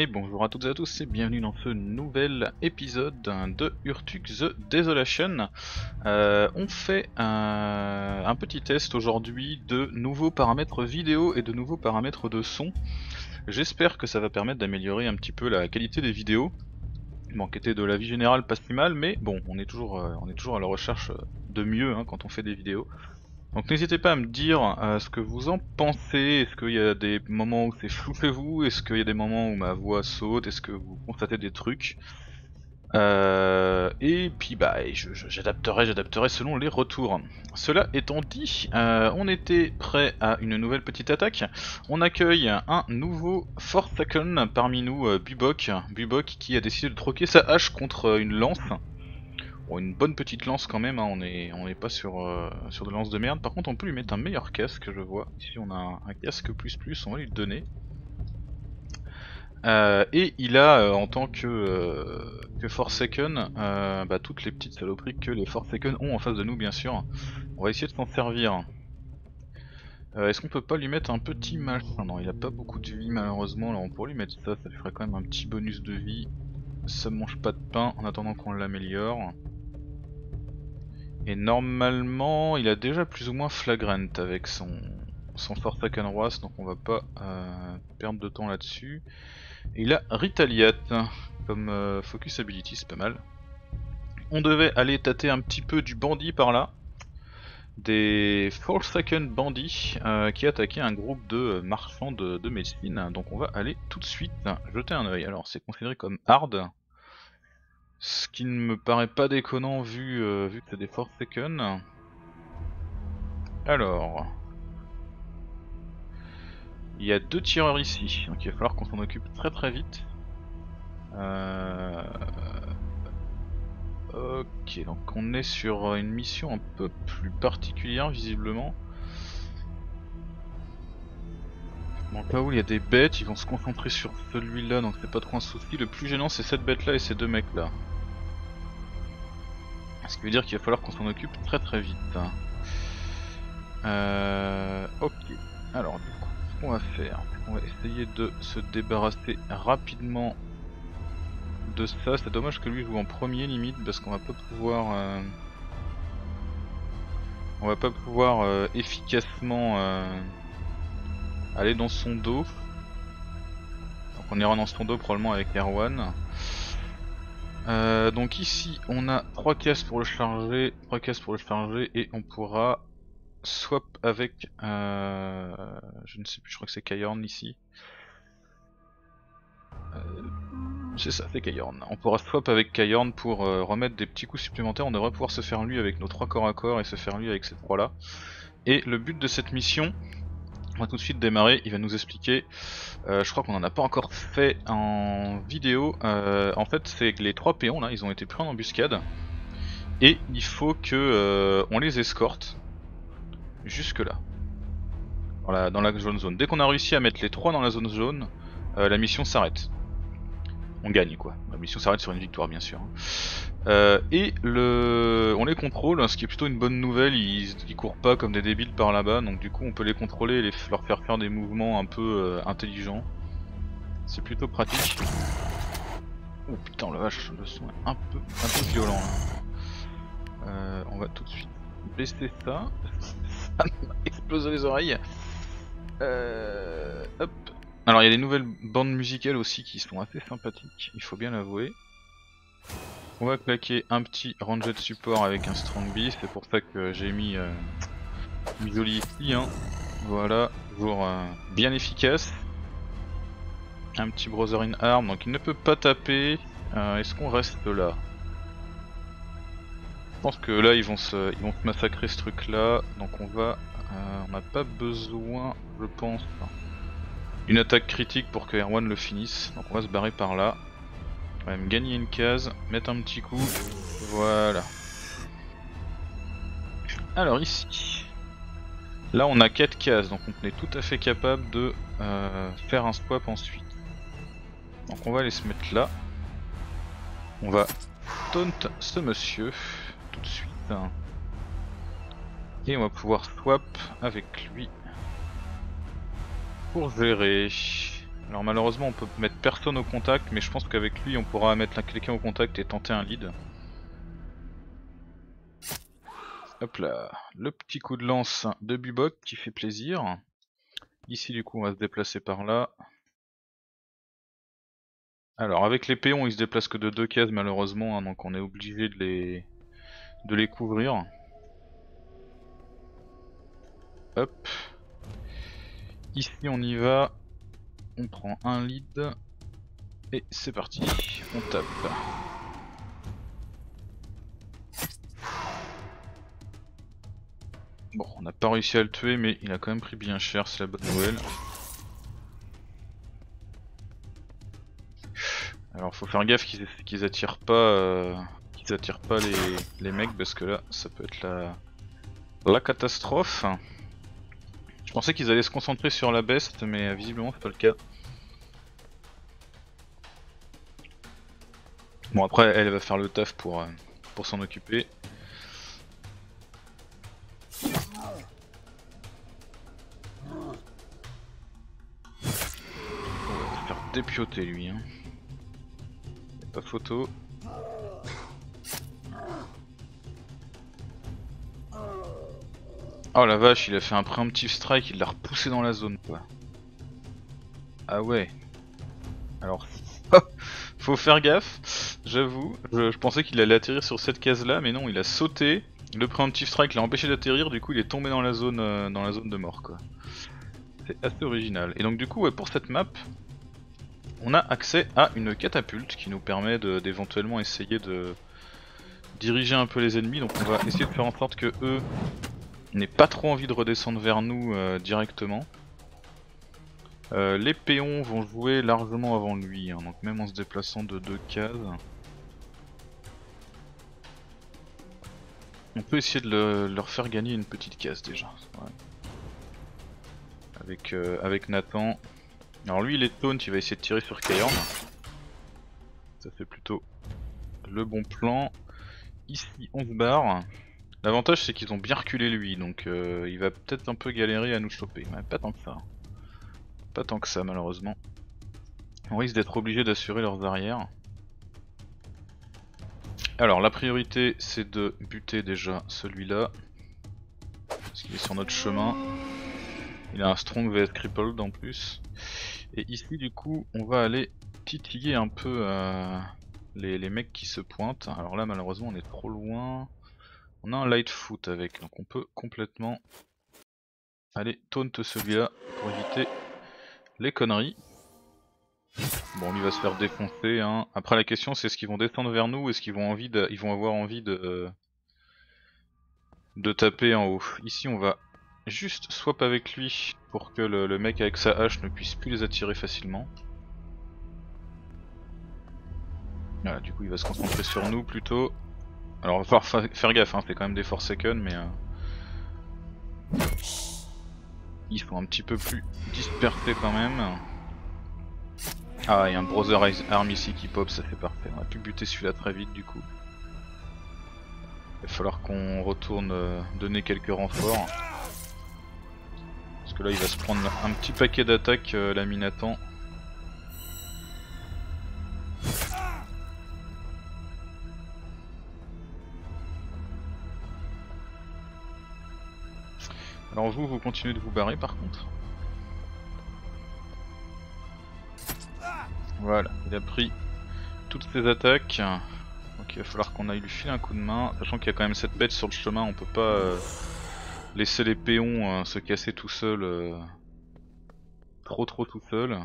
Et bonjour à toutes et à tous et bienvenue dans ce nouvel épisode de Urtuk The Desolation. On fait un petit test aujourd'hui de nouveaux paramètres vidéo et de nouveaux paramètres de son. J'espère que ça va permettre d'améliorer un petit peu la qualité des vidéos. M'enquêter de la vie générale passe plus mal, mais bon, on est toujours à la recherche de mieux hein, quand on fait des vidéos. Donc n'hésitez pas à me dire ce que vous en pensez. Est-ce qu'il y a des moments où c'est flou chez vous? Est-ce qu'il y a des moments où ma voix saute? Est-ce que vous constatez des trucs? Et puis bah j'adapterai selon les retours. Cela étant dit, on était prêt à une nouvelle petite attaque. On accueille un nouveau Forsaken parmi nous, Bubok. Bubok qui a décidé de troquer sa hache contre une lance. Bon, une bonne petite lance quand même, hein. on n'est pas sur, sur de lance de merde. Par contre on peut lui mettre un meilleur casque, je vois. Ici on a un casque plus, on va lui le donner. Et il a en tant que Forsaken toutes les petites saloperies que les Forsaken ont en face de nous bien sûr. On va essayer de s'en servir. Est-ce qu'on peut pas lui mettre un petit machin? Non, il a pas beaucoup de vie malheureusement, là on pourrait lui mettre ça, ça lui ferait quand même un petit bonus de vie. Ça mange pas de pain en attendant qu'on l'améliore. Et normalement il a déjà plus ou moins flagrant avec son Forsaken Roas, donc on va pas perdre de temps là-dessus. Et il a Ritaliate comme Focus Ability, c'est pas mal. On devait aller tâter un petit peu du bandit par là. Des Forsaken bandits qui attaquaient un groupe de marchands de Messaline. Donc on va aller tout de suite jeter un oeil. Alors c'est considéré comme hard. Ce qui ne me paraît pas déconnant vu que c'est des Forsaken. Alors... il y a deux tireurs ici, donc il va falloir qu'on s'en occupe très vite. Ok, donc on est sur une mission un peu plus particulière visiblement. Bon, là où il y a des bêtes, ils vont se concentrer sur celui-là, donc c'est pas trop un souci. Le plus gênant c'est cette bête là et ces deux mecs là. Ce qui veut dire qu'il va falloir qu'on s'en occupe très vite. Ok, alors du coup. On va faire, on va essayer de se débarrasser rapidement de ça. C'est dommage que lui joue en premier limite parce qu'on va pas pouvoir efficacement aller dans son dos. Donc on ira dans son dos probablement avec Erwan. Donc ici on a 3 caisses pour le charger, 3 caisses pour le charger et on pourra swap avec je ne sais plus, je crois que c'est Kaorn ici. C'est ça, c'est Kaorn. On pourra swap avec Kaorn pour remettre des petits coups supplémentaires. On devrait pouvoir se faire lui avec nos 3 corps à corps et se faire lui avec ces 3 là. Et le but de cette mission, on va tout de suite démarrer, il va nous expliquer, je crois qu'on en a pas encore fait en vidéo, en fait c'est que les 3 péons là, ils ont été pris en embuscade et il faut que on les escorte jusque là, dans la jaune zone. Dès qu'on a réussi à mettre les 3 dans la zone jaune, la mission s'arrête. On gagne quoi, la mission s'arrête sur une victoire bien sûr. Et on les contrôle, ce qui est plutôt une bonne nouvelle, ils courent pas comme des débiles par là-bas, donc du coup on peut les contrôler et leur faire faire des mouvements un peu intelligents. C'est plutôt pratique. Oh putain la vache, le son est un peu violent là. On va tout de suite baisser ça. Exploser les oreilles. Hop. Alors il y a des nouvelles bandes musicales aussi qui sont assez sympathiques, il faut bien l'avouer. On va claquer un petit ranger de support avec un strong beast, c'est pour ça que j'ai mis Mijoli ici. Hein. Voilà, toujours bien efficace. Un petit brother in arm, donc il ne peut pas taper. Est-ce qu'on reste là? Je pense que là ils vont se massacrer ce truc là, donc on n'a pas besoin je pense une attaque critique pour que Erwan le finisse, donc on va se barrer par là, on va même gagner une case, mettre un petit coup, voilà. Alors ici, là on a 4 cases, donc on est tout à fait capable de faire un swap ensuite. Donc on va aller se mettre là, on va taunt ce monsieur. De suite hein. Et on va pouvoir swap avec lui pour gérer. Alors malheureusement on peut mettre personne au contact, mais je pense qu'avec lui on pourra mettre quelqu'un au contact et tenter un lead. Hop là, le petit coup de lance de Bubok qui fait plaisir. Ici du coup on va se déplacer par là. Alors avec les péons ils se déplacent que de 2 cases malheureusement, hein, donc on est obligé de les couvrir. Hop. Ici on y va, on prend un lead et c'est parti, on tape. Bon, on n'a pas réussi à le tuer mais il a quand même pris bien cher, c'est la bonne nouvelle. Alors faut faire gaffe qu'ils attirent pas les mecs parce que là ça peut être la catastrophe. Je pensais qu'ils allaient se concentrer sur la bête, mais visiblement c'est pas le cas. Bon après elle va faire le taf pour s'en occuper. On va se faire dépioter lui, hein. Y a pas photo. Oh la vache, il a fait un preemptive strike, il l'a repoussé dans la zone quoi. Ah ouais. Alors, faut faire gaffe, j'avoue. Je pensais qu'il allait atterrir sur cette case là, mais non, il a sauté. Le preemptive strike l'a empêché d'atterrir, du coup il est tombé dans la zone de mort quoi. C'est assez original. Et donc du coup, ouais, pour cette map, on a accès à une catapulte qui nous permet d'éventuellement essayer de diriger un peu les ennemis. Donc on va essayer de faire en sorte que eux n'aient pas trop envie de redescendre vers nous directement. Les péons vont jouer largement avant lui, hein, donc même en se déplaçant de 2 cases. On peut essayer de leur faire gagner une petite case déjà. Ouais. Avec Nathan. Alors lui il est taunt, il va essayer de tirer sur Kaorn. Ça fait plutôt le bon plan. Ici on se barre. L'avantage c'est qu'ils ont bien reculé lui, donc il va peut-être un peu galérer à nous choper, mais pas tant que ça. Pas tant que ça malheureusement. On risque d'être obligé d'assurer leurs arrières. Alors la priorité c'est de buter déjà celui-là, parce qu'il est sur notre chemin. Il a un strong vs crippled en plus. Et ici du coup on va aller titiller un peu les mecs qui se pointent. Alors là malheureusement on est trop loin. On a un light foot avec, donc on peut complètement aller taunt celui-là pour éviter les conneries. Bon, lui va se faire défoncer, hein. Après la question c'est est-ce qu'ils vont descendre vers nous, est-ce qu'ils vont avoir envie de taper en haut. Ici on va juste swap avec lui pour que le mec avec sa hache ne puisse plus les attirer facilement. Voilà, du coup il va se concentrer sur nous plutôt. Alors on va falloir faire gaffe, hein, c'est quand même des Forsaken, mais ils sont un petit peu plus dispersés quand même. Ah, il y a un Brother Arm ici qui pop, ça fait parfait, on a pu buter celui-là très vite du coup. Il va falloir qu'on retourne donner quelques renforts. Parce que là il va se prendre un petit paquet d'attaques, l'ami Nathan. Alors vous continuez de vous barrer par contre. Voilà, il a pris toutes ses attaques. Donc il va falloir qu'on aille lui filer un coup de main. Sachant qu'il y a quand même cette bête sur le chemin, on peut pas laisser les péons se casser tout seul. Trop tout seul.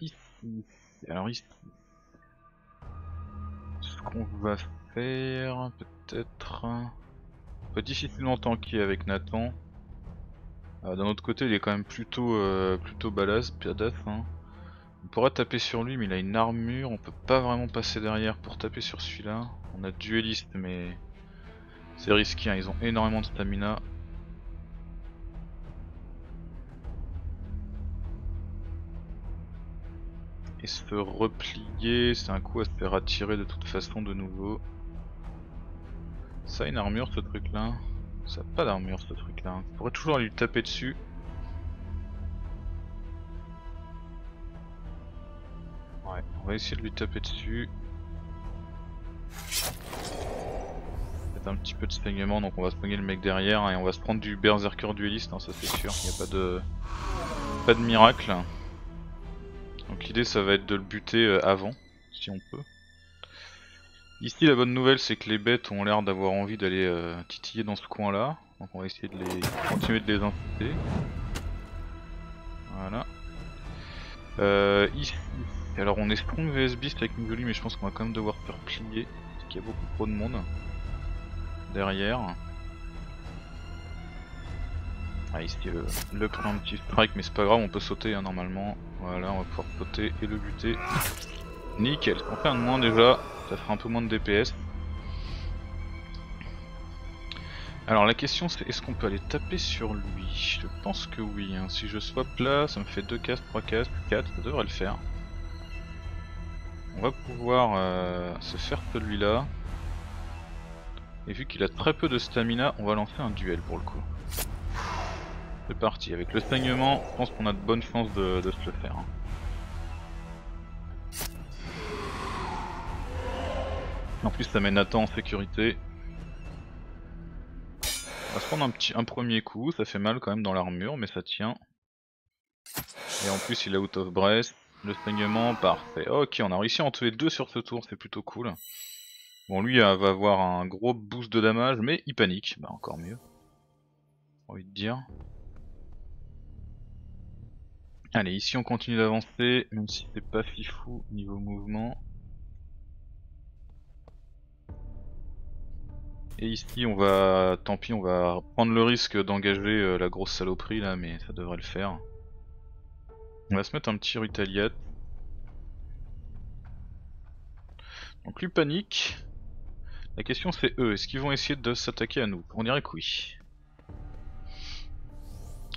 Ici. Alors ici. Ce qu'on va faire peut-être. On peut difficilement tanker avec Nathan. D'un autre côté il est quand même plutôt badass, hein. On pourra taper sur lui mais il a une armure, on peut pas vraiment passer derrière pour taper sur celui-là. On a dueliste mais c'est risqué, hein. Ils ont énormément de stamina. Et se replier, c'est un coup à se faire attirer de toute façon de nouveau. Ça a une armure ce truc là. Ça a pas d'armure ce truc là. On pourrait toujours lui taper dessus. va essayer de lui taper dessus. Peut-être un petit peu de saignement, donc on va soigner le mec derrière hein, et on va se prendre du berserker dueliste, hein, ça c'est sûr, il n'y a pas de miracle. Donc l'idée ça va être de le buter avant, si on peut. Ici la bonne nouvelle c'est que les bêtes ont l'air d'avoir envie d'aller titiller dans ce coin là. Donc on va essayer de continuer de les inciter. Voilà. Ici. Alors on est strong vs Beast avec Mijoli, mais je pense qu'on va quand même devoir faire plier. Parce qu'il y a beaucoup trop de monde. Derrière. Ah ici le prend un petit strike, mais c'est pas grave, on peut sauter hein, normalement. Voilà, on va pouvoir sauter et le buter. Nickel, on fait un de moins déjà. Ça fera un peu moins de DPS. Alors la question c'est est-ce qu'on peut aller taper sur lui? Je pense que oui, hein. Si je swap là, ça me fait 2 castes, 3 castes, 4, ça devrait le faire. On va pouvoir se faire celui-là. Et vu qu'il a très peu de stamina, on va lancer un duel pour le coup. C'est parti, avec le saignement, je pense qu'on a de bonnes chances de se le faire. Hein. En plus ça met Nathan en sécurité. On va se prendre un premier coup, ça fait mal quand même dans l'armure mais ça tient. Et en plus il est out of breath, le saignement, parfait. Ok, on a réussi à en tuer 2 sur ce tour, c'est plutôt cool. Bon lui va avoir un gros boost de damage mais il panique, bah encore mieux. J'ai envie de dire. Allez ici on continue d'avancer, même si c'est pas fifou niveau mouvement. Et ici on va, tant pis, on va prendre le risque d'engager la grosse saloperie là, mais ça devrait le faire. On va se mettre un petit Rutaliat. Donc lui panique. La question c'est eux, est-ce qu'ils vont essayer de s'attaquer à nous? On dirait que oui.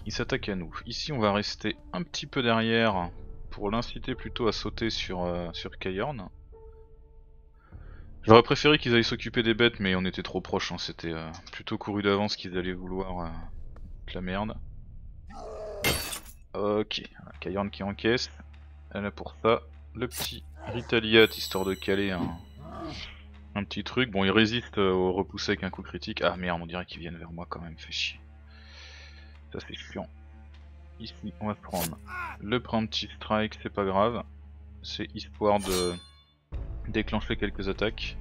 Ils s'attaquent à nous. Ici on va rester un petit peu derrière pour l'inciter plutôt à sauter sur Kaorn. J'aurais préféré qu'ils aillent s'occuper des bêtes mais on était trop proches, hein. C'était plutôt couru d'avance qu'ils allaient vouloir de la merde. Ok, Kaorn qui encaisse, elle a pour ça le petit Ritaliat histoire de caler un petit truc. Bon il résiste au repoussé avec un coup critique, ah merde on dirait qu'ils viennent vers moi quand même, fait chier. Ça c'est chiant. Ici on va prendre le Premptive Strike, c'est pas grave, c'est histoire de... déclencher quelques attaques.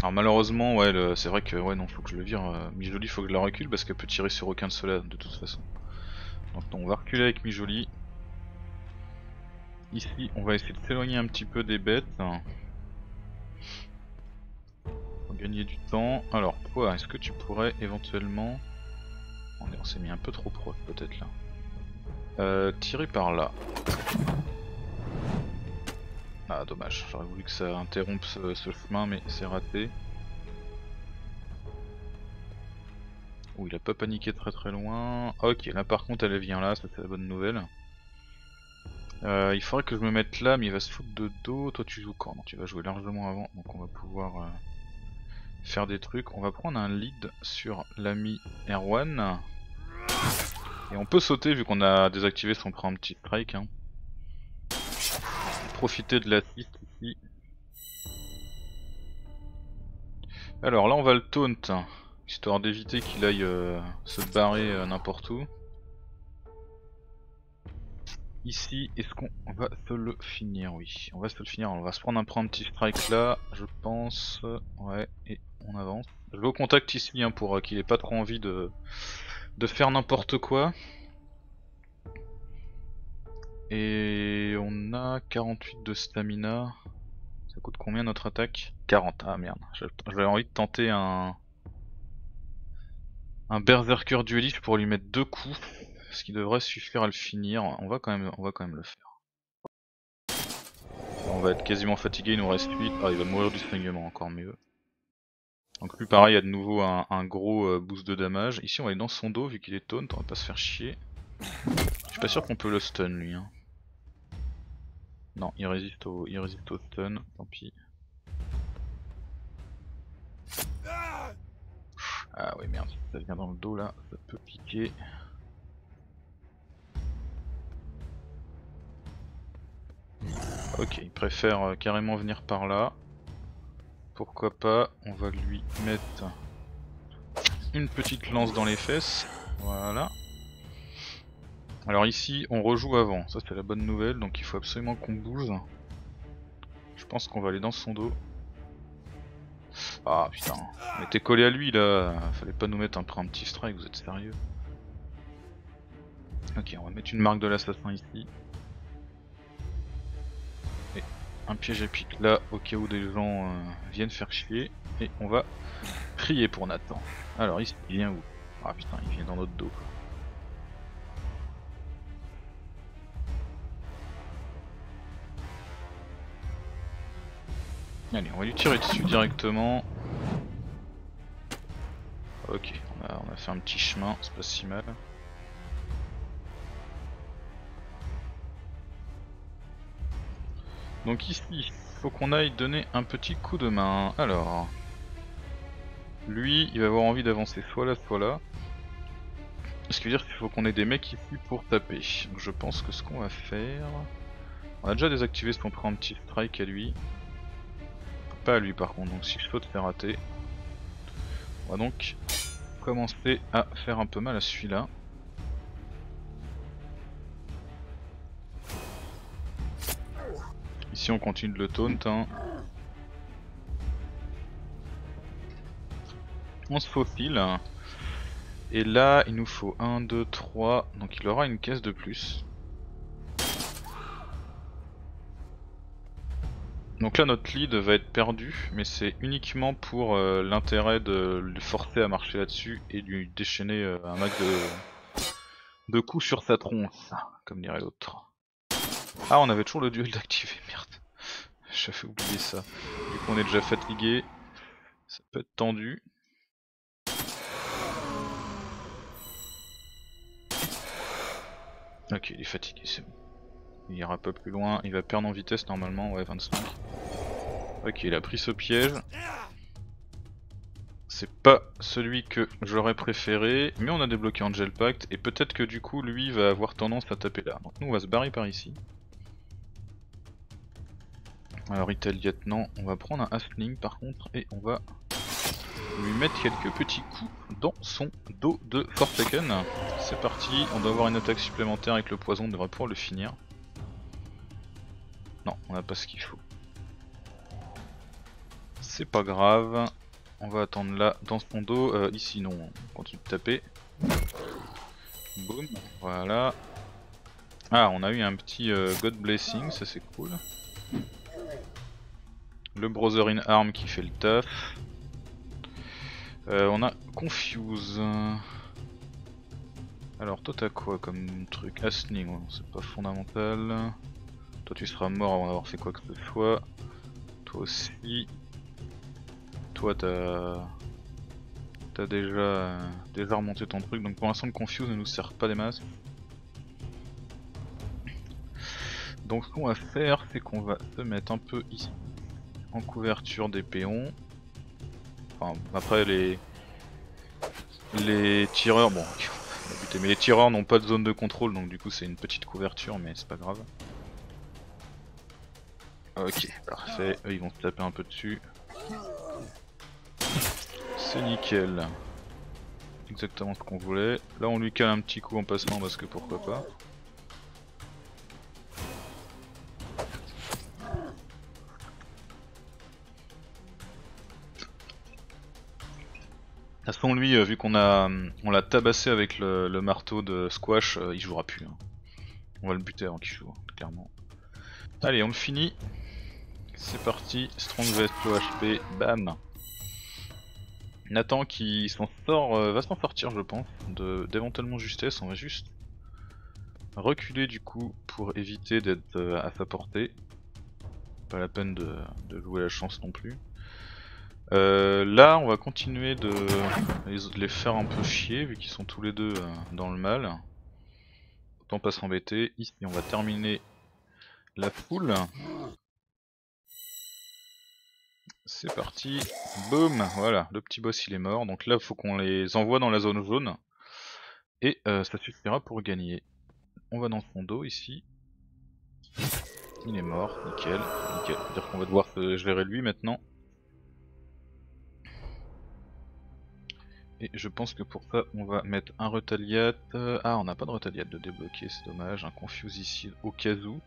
Alors malheureusement ouais c'est vrai que ouais non faut que je le vire, Mijoli faut que je la recule parce qu'elle peut tirer sur aucun de ceux-là de toute façon. Donc on va reculer avec Mijoli. Ici on va essayer de s'éloigner un petit peu des bêtes. Pour gagner du temps. Alors toi est-ce que tu pourrais éventuellement... On s'est mis un peu trop proche peut-être là. Tirer par là. Ah dommage, j'aurais voulu que ça interrompe ce chemin mais c'est raté. Ouh il a pas paniqué très loin. Ok là par contre elle vient là, ça c'est la bonne nouvelle. Il faudrait que je me mette là mais il va se foutre de dos. Toi tu joues quand? Tu vas jouer largement avant donc on va pouvoir faire des trucs. On va prendre un lead sur l'ami Erwan. Et on peut sauter vu qu'on a désactivé son Preemptive Strike hein. Profiter de l'assist ici. Alors là on va le taunt, hein, histoire d'éviter qu'il aille se barrer n'importe où. Ici, est-ce qu'on va se le finir? Oui, on va se le finir, on va se prendre un Preemptive Strike là, je pense. Ouais, et on avance. Je vais au contact ici hein, pour qu'il ait pas trop envie de faire n'importe quoi. Et on a 48 de stamina. Ça coûte combien notre attaque? 40. Ah merde, j'avais envie de tenter un berserker dueliste pour lui mettre 2 coups, ce qui devrait suffire à le finir. On va quand même le faire. On va être quasiment fatigué, il nous reste 8. Ah il va mourir du saignement, encore mieux. Donc lui pareil, il y a de nouveau un gros boost de damage. Ici on va aller dans son dos vu qu'il est taunt, on va pas se faire chier. Je suis pas sûr qu'on peut le stun lui hein. Non il résiste au stun, tant pis. Ah ouais merde, ça vient dans le dos là, ça peut piquer. Ok, il préfère carrément venir par là. Pourquoi pas, on va lui mettre une petite lance dans les fesses. Voilà. Alors ici, on rejoue avant. Ça c'est la bonne nouvelle, donc il faut absolument qu'on bouge. Je pense qu'on va aller dans son dos. Ah putain, on était collé à lui là. Fallait pas nous mettre un preemptive strike, vous êtes sérieux? Ok, on va mettre une marque de l'assassin ici. Et un piège à pique là, au cas où des gens viennent faire chier. Et on va prier pour Nathan. Alors ici, il vient où? Ah putain, il vient dans notre dos quoi. Allez, on va lui tirer dessus directement. Ok, on a fait un petit chemin, c'est pas si mal. Donc ici, faut qu'on aille donner un petit coup de main. Alors, lui, il va avoir envie d'avancer soit là, soit là. Ce qui veut dire qu'il faut qu'on ait des mecs ici pour taper. Donc je pense que ce qu'on va faire... On a déjà désactivé ce qu'on prend un petit strike à lui. Pas à lui par contre, donc si je saute c'est raté. On va donc commencer à faire un peu mal à celui-là. Ici on continue de le taunt hein. On se faufile. Et là il nous faut 1, 2, 3, donc il aura une caisse de plus. Donc là notre lead va être perdu, mais c'est uniquement pour l'intérêt de le forcer à marcher là-dessus et lui déchaîner un max de coups sur sa tronche, comme dirait l'autre. Ah, on avait toujours le duel d'activer, merde, j'avais oublié ça. Du coup on est déjà fatigué, ça peut être tendu. Ok, il est fatigué, c'est bon. Il ira pas plus loin, il va perdre en vitesse normalement, ouais 25. Ok, il a pris ce piège. C'est pas celui que j'aurais préféré, mais on a débloqué Angel Pact, et peut-être que du coup lui va avoir tendance à taper là. Donc nous on va se barrer par ici. Alors Ital lieutenant, on va prendre un Halfling par contre, et on va lui mettre quelques petits coups dans son dos de Forsaken. C'est parti, on doit avoir une attaque supplémentaire avec le poison, on devrait pouvoir le finir. Non, on n'a pas ce qu'il faut. C'est pas grave. On va attendre là, dans ce dos. Ici, non, on continue de taper. Boum, voilà. Ah, on a eu un petit God Blessing, ça c'est cool. Le Brother in Arm qui fait le taf. On a Confuse. Alors, toi t'as quoi comme truc? Asning, ouais, c'est pas fondamental. Toi tu seras mort avant d'avoir fait quoi que ce soit. Toi aussi. Toi t'as déjà remonté ton truc. Donc pour l'instant le Confuse ne nous sert pas des masses. Donc ce qu'on va faire c'est qu'on va se mettre un peu ici. En couverture des péons. Enfin après les tireurs, bon on a buté, mais les tireurs n'ont pas de zone de contrôle. Donc du coup c'est une petite couverture mais c'est pas grave. Ok, parfait, eux ils vont se taper un peu dessus. C'est nickel. Exactement ce qu'on voulait. Là on lui cale un petit coup en passant parce que pourquoi pas. De toute façon lui, vu qu'on l'a tabassé avec le marteau de squash, il jouera plus. Hein. On va le buter avant qu'il joue, clairement. Allez, on le finit. C'est parti, Strong Vest, low HP, bam. Nathan qui s'en sort, va s'en sortir je pense, d'éventuellement justesse, on va juste reculer du coup pour éviter d'être à sa portée. Pas la peine de jouer la chance non plus. Là on va continuer de les faire un peu chier vu qu'ils sont tous les deux dans le mal. Autant pas s'embêter, ici on va terminer la foule. C'est parti, boum, voilà, le petit boss il est mort, donc là faut qu'on les envoie dans la zone jaune, et ça suffira pour gagner. On va dans son dos ici, Il est mort, nickel. Nickel. C'est-à-dire qu'on va devoir se gérer lui maintenant. Et je pense que pour ça, on va mettre un retaliate. Ah, on n'a pas de retaliate de débloquer, c'est dommage. Un confuse ici au cas où.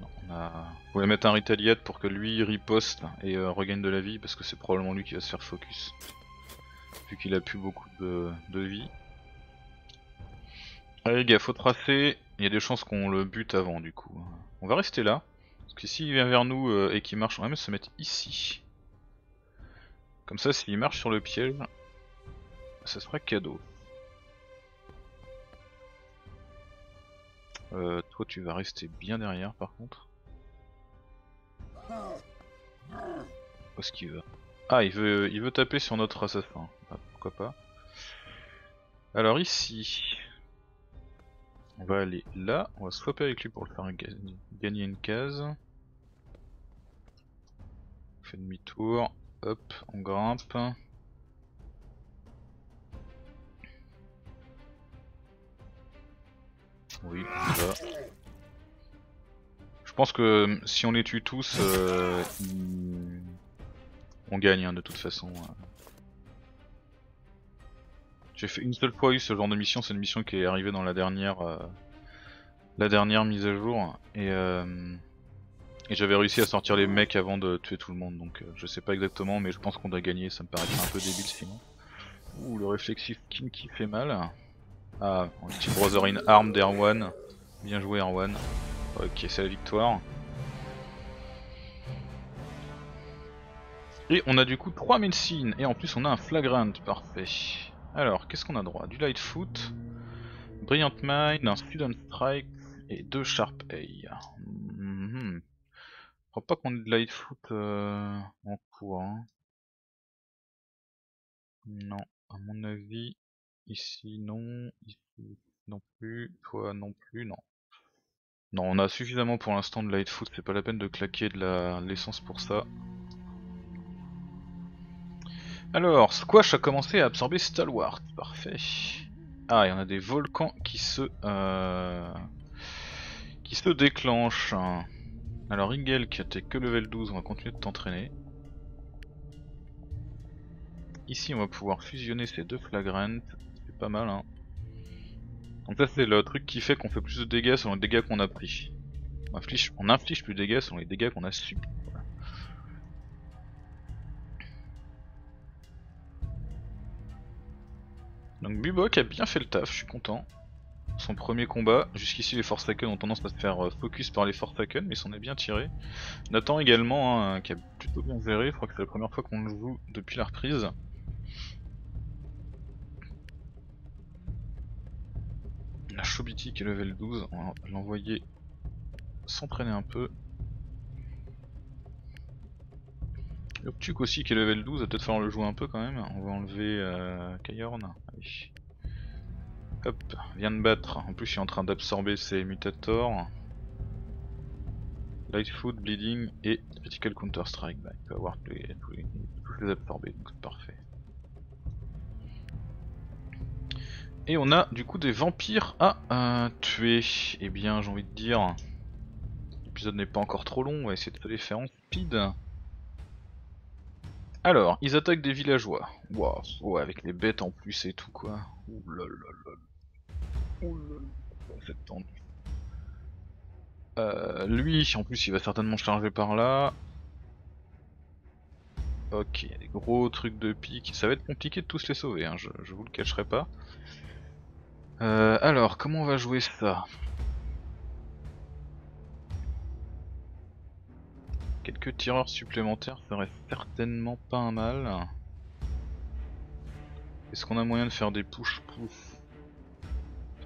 Non, on a... Vous voulez mettre un retaliate pour que lui riposte et regagne de la vie, parce que c'est probablement lui qui va se faire focus. Vu qu'il a plus beaucoup de vie. Allez les gars, faut tracer. Il y a des chances qu'on le bute avant du coup. On va rester là. Parce que s'il vient vers nous et qu'il marche, on va même se mettre ici. Comme ça, s'il marche sur le piège, ça sera cadeau. Toi, tu vas rester bien derrière par contre. Où est-ce qu'il va ? Ah, il veut taper sur notre assassin. Ah, pourquoi pas. Alors ici, on va aller là. On va swapper avec lui pour le faire gagner une case. On fait demi-tour. Hop, on grimpe. Oui, voilà. Je pense que si on les tue tous, on gagne hein, de toute façon. J'ai fait une seule fois ce genre de mission, c'est une mission qui est arrivée dans la dernière mise à jour. Et j'avais réussi à sortir les mecs avant de tuer tout le monde, donc je sais pas exactement, mais je pense qu'on doit gagner, ça me paraît un peu débile sinon. Ouh, le réflexif King qui fait mal. Ah, on petit brother in arm d'Erwan. Bien joué Erwan. Ok, c'est la victoire. Et on a du coup 3 Messaline, et en plus on a un flagrant, parfait. Alors, qu'est-ce qu'on a droit? Du Lightfoot, Brilliant Mind, un Student Strike et 2 Sharp A. Je crois pas qu'on ait de Lightfoot en cours. Hein. Non, à mon avis, ici non plus, toi non plus, non. Non, on a suffisamment pour l'instant de Lightfoot, c'est pas la peine de claquer de l'essence pour ça. Alors, Squash a commencé à absorber Stalwart, parfait. Ah, et on a des volcans qui se déclenchent. Alors Ringel qui était que level 12, on va continuer de t'entraîner. Ici on va pouvoir fusionner ces deux flagrants, c'est pas mal hein. Donc ça c'est le truc qui fait qu'on fait plus de dégâts selon les dégâts qu'on a pris. On inflige plus de dégâts selon les dégâts qu'on a subis. Voilà. Donc Bubok a bien fait le taf, je suis content. Son premier combat, jusqu'ici les Forsaken ont tendance à se faire focus par les Forsaken, mais s'en est bien tiré. Nathan également, hein, qui a plutôt bien géré, je crois que c'est la première fois qu'on le joue depuis la reprise. La Chobiti qui est level 12, on va l'envoyer s'entraîner un peu. Urtuk aussi qui est level 12, va peut-être falloir le jouer un peu quand même. On va enlever Kaorn. Allez. Hop, vient de battre, en plus il est en train d'absorber ses mutators. Lightfoot, Bleeding et Critical Counter Strike, bah, il peut avoir tous les absorbés, donc c'est parfait. Et on a du coup des vampires à tuer. Et bien j'ai envie de dire, l'épisode n'est pas encore trop long, on va essayer de les faire en speed. Alors, ils attaquent des villageois. Waouh, ouais, avec les bêtes en plus et tout quoi. Ouh là là là. C'est tendu. Lui, en plus, il va certainement charger par là. Ok, il y a des gros trucs de pique. Ça va être compliqué de tous les sauver, hein, je vous le cacherai pas. Alors, comment on va jouer ça? Quelques tireurs supplémentaires seraient certainement pas un mal. Est-ce qu'on a moyen de faire des push-push?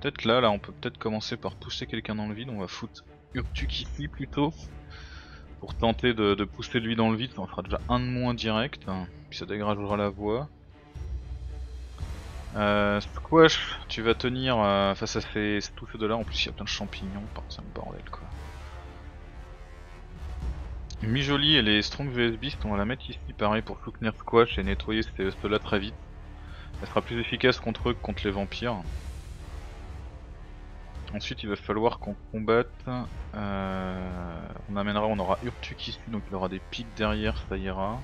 Peut-être là on peut peut-être commencer par pousser quelqu'un dans le vide, on va foutre Urtuk ici plutôt. Pour tenter de pousser lui dans le vide, on fera déjà un de moins direct, puis ça dégradera la voie. Squash, tu vas tenir face à tous ces deux là, en plus il y a plein de champignons, c'est un bordel quoi. Mijoli et les Strong Werebeast, on va la mettre ici pareil pour soutenir Squash et nettoyer ceux-là très vite. Elle sera plus efficace contre eux que contre les vampires. Ensuite il va falloir qu'on combatte, on aura Urtuk qui suit, donc il aura des pics derrière, ça ira.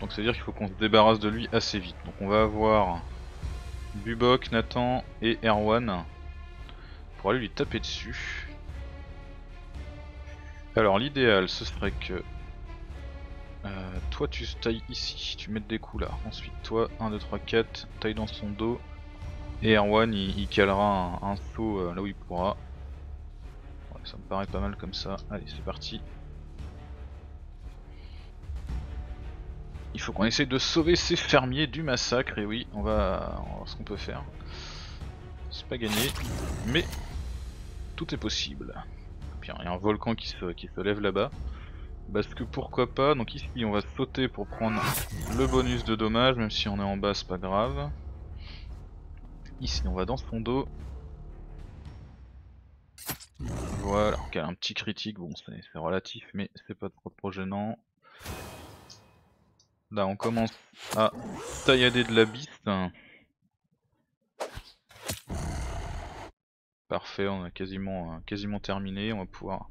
Donc c'est à dire qu'il faut qu'on se débarrasse de lui assez vite. Donc on va avoir Bubok, Nathan et Erwan pour aller lui taper dessus. Alors l'idéal ce serait que toi tu tailles ici, tu mets des coups là, ensuite toi 1, 2, 3, 4, taille dans son dos et Erwan il calera un saut là où il pourra. Ouais, ça me paraît pas mal comme ça, allez c'est parti. Il faut qu'on essaye de sauver ces fermiers du massacre et oui on va voir ce qu'on peut faire. C'est pas gagné mais tout est possible. Et puis il y a un volcan qui se lève là-bas. Parce que pourquoi pas, donc ici on va sauter pour prendre le bonus de dommage, même si on est en bas c'est pas grave. Ici on va dans son dos. Voilà, ok, un petit critique, bon c'est relatif mais c'est pas trop gênant. Là on commence à taillader de la biste. Parfait, on a quasiment terminé, on va pouvoir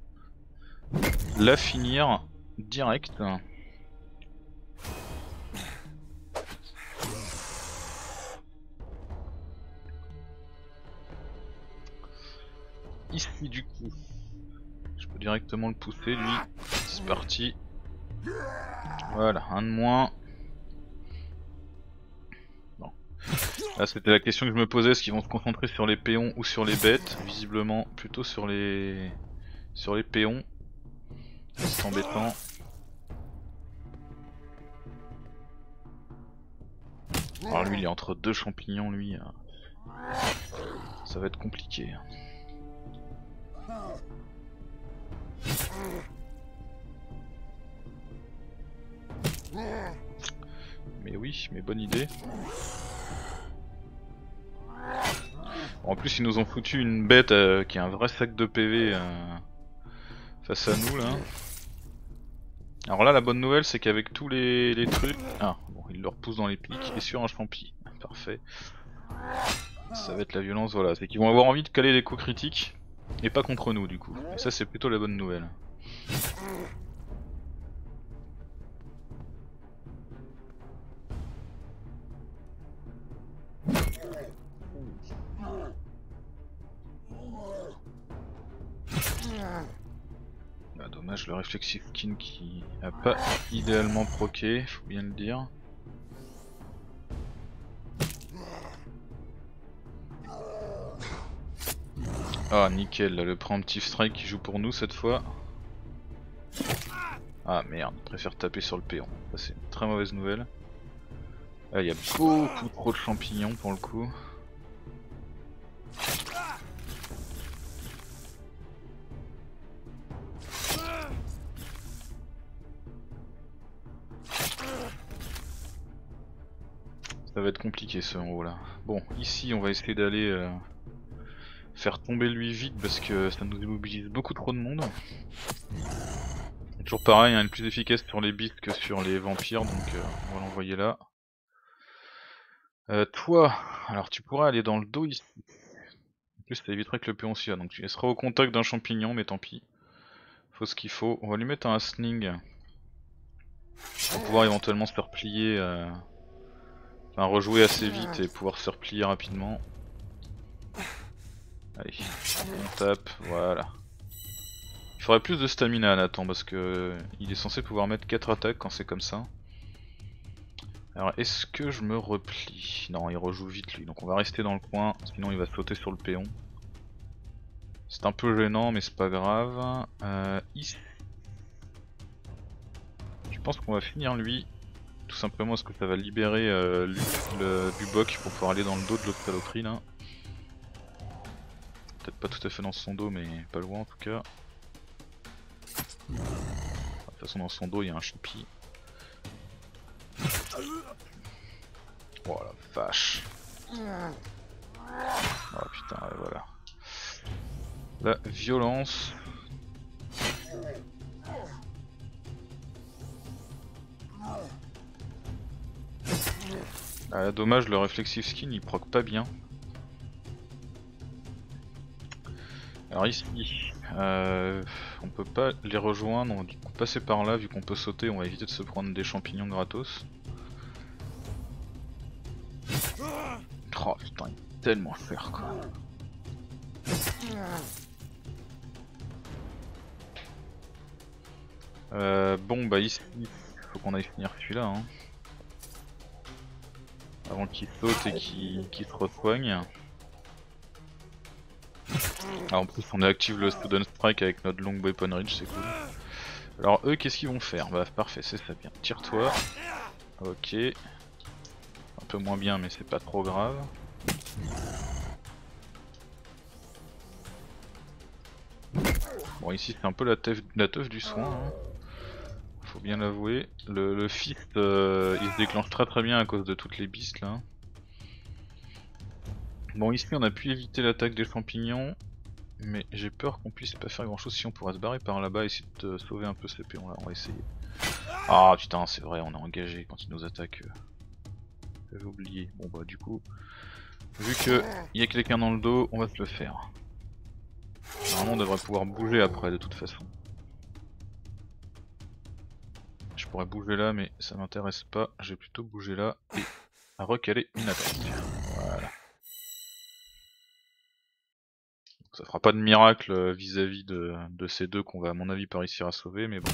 la finir direct. Ici du coup je peux directement le pousser lui, c'est parti. Voilà, un de moins. Bon. Là c'était la question que je me posais, est-ce qu'ils vont se concentrer sur les péons ou sur les bêtes? Visiblement plutôt sur les péons. C'est embêtant. Alors lui il est entre deux champignons lui. Ça va être compliqué. Mais oui, mais bonne idée. En plus ils nous ont foutu une bête qui est un vrai sac de PV face à nous là. Alors là la bonne nouvelle c'est qu'avec tous les trucs... Ah bon, il le repousse dans les pics et sur un champi. Parfait. Ça va être la violence, voilà. C'est qu'ils vont avoir envie de caler les coups critiques et pas contre nous du coup. Et ça c'est plutôt la bonne nouvelle. Dommage, le réflexif skin qui a pas idéalement proqué, faut bien le dire. Ah nickel, là, le preemptive strike qui joue pour nous cette fois. Ah merde, on préfère taper sur le péon, ça c'est une très mauvaise nouvelle. Ah, il y a beaucoup trop de champignons pour le coup. Ça va être compliqué ce en haut là. Bon, ici on va essayer d'aller faire tomber lui vite parce que ça nous immobilise beaucoup trop de monde. Toujours pareil, hein, il est plus efficace sur les beasts que sur les vampires, donc on va l'envoyer là. Toi, alors tu pourrais aller dans le dos ici. En plus ça éviterait que le pion s'y a, donc tu seras au contact d'un champignon, mais tant pis. Faut ce qu'il faut. On va lui mettre un sling pour pouvoir éventuellement se replier. Enfin, rejouer assez vite et pouvoir se replier rapidement. Allez, on tape, voilà. Il faudrait plus de stamina à Nathan parce que il est censé pouvoir mettre 4 attaques quand c'est comme ça. Alors est-ce que je me replie? Non, il rejoue vite lui, donc on va rester dans le coin, sinon il va sauter sur le péon. C'est un peu gênant mais c'est pas grave. Ici. Je pense qu'on va finir lui. Tout simplement parce que ça va libérer le Bubok pour pouvoir aller dans le dos de l'autre saloperie là. Peut-être pas tout à fait dans son dos mais pas loin en tout cas. De toute façon dans son dos il y a un choupi. Oh la vache. Oh putain ouais, voilà. La violence. Ah, dommage, le Reflexive Skin il proc pas bien. Alors ici, on peut pas les rejoindre, on va passer par là, vu qu'on peut sauter, on va éviter de se prendre des champignons gratos. Oh putain, il y a tellement à faire quoi. Bon bah ici, faut qu'on aille finir celui-là hein. Avant qu'il saute et qu'il se repoigne. Ah, en plus on active le Student Strike avec notre longue weapon reach, c'est cool. Alors eux qu'est-ce qu'ils vont faire? Bah parfait, c'est ça bien. Tire-toi. Ok. Un peu moins bien mais c'est pas trop grave. Bon ici c'est un peu la teuf du soin. Hein. Faut bien l'avouer. Le fist il se déclenche très bien à cause de toutes les beasts là. Bon ici on a pu éviter l'attaque des champignons. Mais j'ai peur qu'on puisse pas faire grand chose. Si on pourrait se barrer par là-bas et essayer de sauver un peu ces pions là, on va essayer. Ah putain c'est vrai on est engagé quand ils nous attaquent. J'avais oublié. Bon bah du coup, vu que il y a quelqu'un dans le dos, on va se le faire. Normalement on devrait pouvoir bouger après de toute façon. Je pourrais bouger là mais ça m'intéresse pas, j'ai plutôt bougé là et à recaler une attaque. Voilà. Ça fera pas de miracle vis-à-vis de ces deux qu'on va à mon avis pas réussir à sauver mais bon.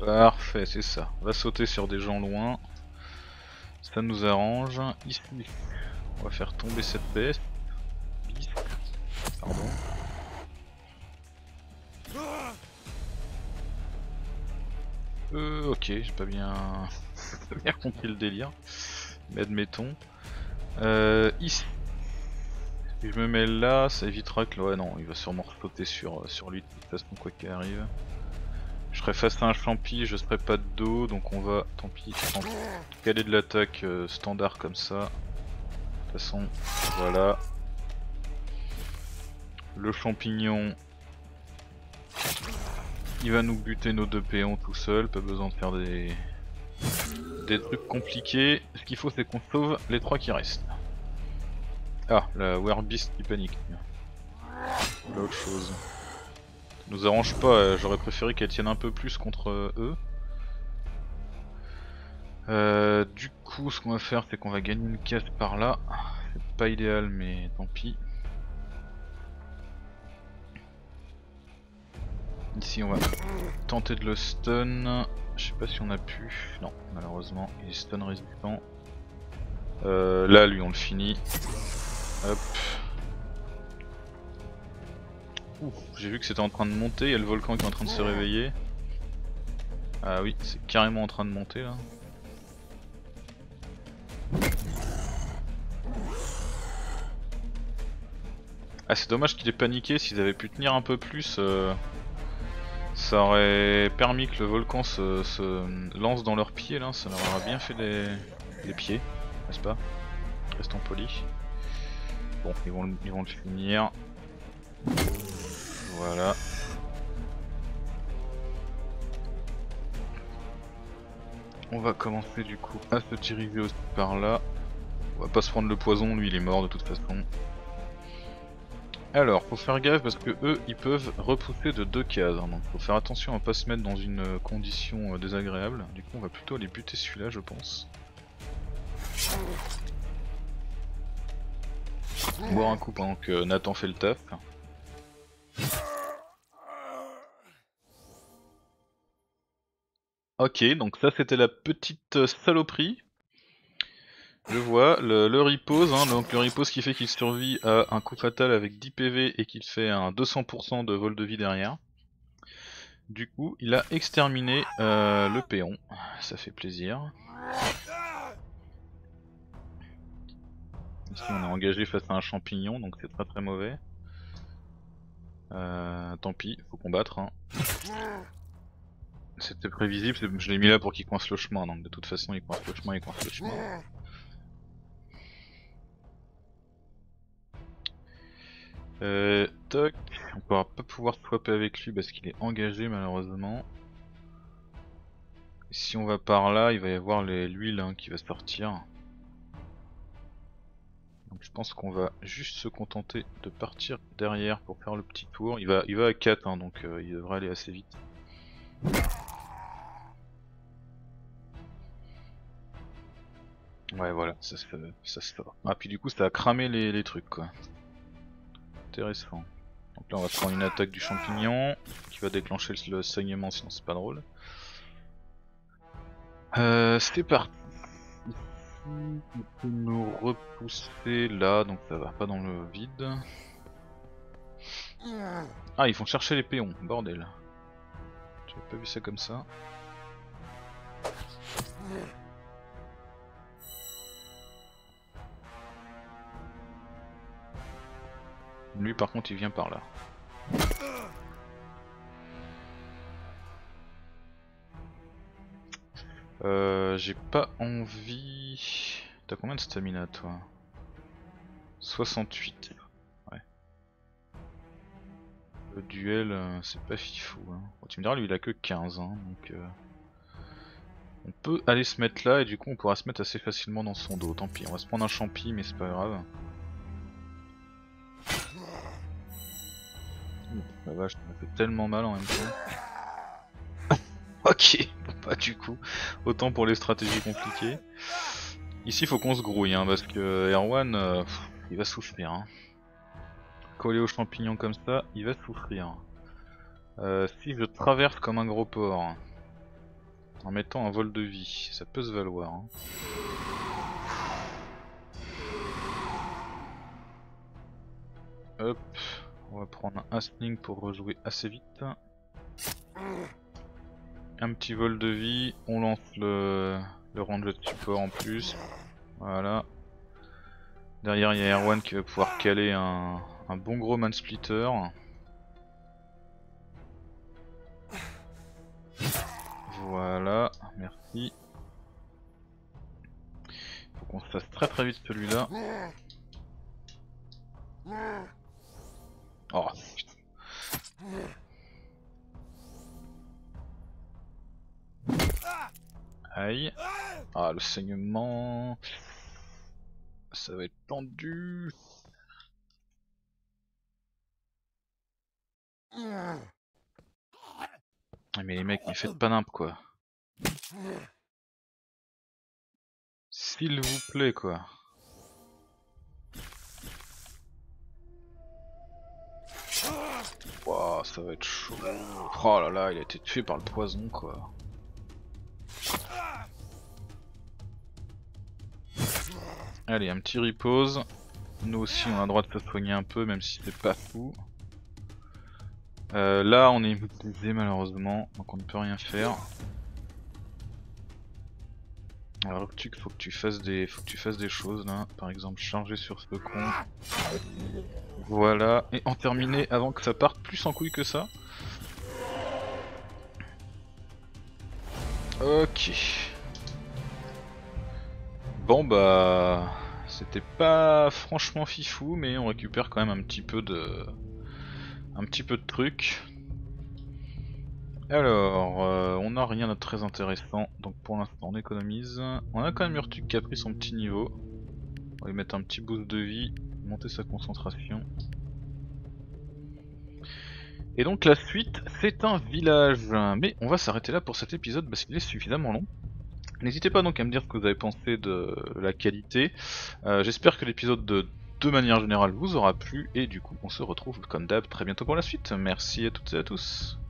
Parfait, c'est ça. On va sauter sur des gens loin. Ça nous arrange. Ici. On va faire tomber cette bête. Pardon. Ok, j'ai pas bien... bien compris le délire. Mais admettons. Ici. Si je me mets là, ça évitera que... Ouais non, il va sûrement sauter sur lui de toute façon quoi qu'il arrive. Je serai face à un champi, je serai pas de dos, donc on va, tant pis, caler de l'attaque standard comme ça. De toute façon, voilà. Le champignon, il va nous buter nos deux péons tout seul, pas besoin de faire des trucs compliqués. Ce qu'il faut c'est qu'on sauve les trois qui restent. Ah, la Werebeast qui panique. Là autre chose. Ça nous arrange pas, j'aurais préféré qu'elle tienne un peu plus contre eux. Du coup ce qu'on va faire c'est qu'on va gagner une case par là. C'est pas idéal mais tant pis. Ici on va tenter de le stun. Je sais pas si on a pu. Non malheureusement il est stun résistant. Là lui on le finit. Hop. J'ai vu que c'était en train de monter, il y a le volcan qui est en train de se réveiller. Ah oui c'est carrément en train de monter là. Ah c'est dommage qu'il ait paniqué, s'ils avaient pu tenir un peu plus ça aurait permis que le volcan se lance dans leurs pieds là, ça leur aurait bien fait les pieds, n'est-ce pas? Restons polis. Bon ils vont le finir. Voilà. On va commencer du coup à se diriger aussi par là. On va pas se prendre le poison, lui il est mort de toute façon. Alors, faut faire gaffe parce que eux ils peuvent repousser de deux cases, donc faut faire attention à pas se mettre dans une condition désagréable. Du coup on va plutôt aller buter celui-là je pense. Boire un coup pendant que Nathan fait le taf. Ok, donc ça c'était la petite saloperie. Je vois, le repose, hein, donc le repose qui fait qu'il survit à un coup fatal avec 10 PV et qu'il fait un 200% de vol de vie derrière. Du coup, il a exterminé le péon, ça fait plaisir. Ici on est engagé face à un champignon, donc c'est très mauvais. Tant pis, faut combattre. Hein. C'était prévisible, je l'ai mis là pour qu'il coince le chemin, donc de toute façon il coince le chemin, il coince le chemin. Toc, on pourra pas pouvoir swapper avec lui parce qu'il est engagé malheureusement. Si on va par là, il va y avoir l'huile hein, qui va sortir. Donc je pense qu'on va juste se contenter de partir derrière pour faire le petit tour. Il va à 4 hein, donc il devrait aller assez vite. Ouais voilà, ça se sort. Ah puis du coup ça a cramé les trucs quoi. Intéressant. Donc là on va prendre une attaque du champignon qui va déclencher le saignement, sinon c'est pas drôle. C'était parti. On peut nous repousser là, donc ça va pas dans le vide. Ah ils vont chercher les péons, bordel. J'avais pas vu ça comme ça. Lui par contre il vient par là. J'ai pas envie... T'as combien de stamina toi? 68. Ouais. Le duel c'est pas fifou hein. Bon, tu me diras lui il a que 15 hein, donc... On peut aller se mettre là et du coup on pourra se mettre assez facilement dans son dos. Tant pis, on va se prendre un champi mais c'est pas grave. La vache, ça m'a fait tellement mal en même temps. Ok, bon, bah du coup, autant pour les stratégies compliquées. Ici, il faut qu'on se grouille, hein, parce que Erwan, il va souffrir. Hein. Collé aux champignons comme ça, il va souffrir. Si je traverse comme un gros porc, en mettant un vol de vie, ça peut se valoir. Hein. Hop. On va prendre un Hastling pour rejouer assez vite. Un petit vol de vie, on lance le ranger de support en plus. Voilà. Derrière il y a Erwan qui va pouvoir caler un bon gros man splitter. Voilà, merci. Faut qu'on se fasse très très vite celui-là. Oh putain. Aïe. Ah le saignement. Ça va être tendu. Mais les mecs, mais faites pas nimp quoi. S'il vous plaît quoi. Wow, ça va être chaud. Oh là là, il a été tué par le poison quoi. Allez, un petit repose. Nous aussi on a le droit de se soigner un peu, même si c'est pas fou. Là on est immobilisé malheureusement, donc on ne peut rien faire. Alors Urtuk, faut que tu fasses des choses là. Par exemple charger sur ce con. Voilà, et en terminer avant que ça parte plus en couille que ça. Ok. Bon bah... C'était pas franchement fifou, mais on récupère quand même un petit peu de trucs. Alors, on n'a rien de très intéressant, donc pour l'instant on économise. On a quand même Urtuk qui a pris son petit niveau. On va lui mettre un petit boost de vie. Monter sa concentration. Et donc la suite, c'est un village. Mais on va s'arrêter là pour cet épisode parce qu'il est suffisamment long. N'hésitez pas donc à me dire ce que vous avez pensé de la qualité. J'espère que l'épisode de manière générale vous aura plu. Et du coup on se retrouve comme d'hab très bientôt pour la suite. Merci à toutes et à tous.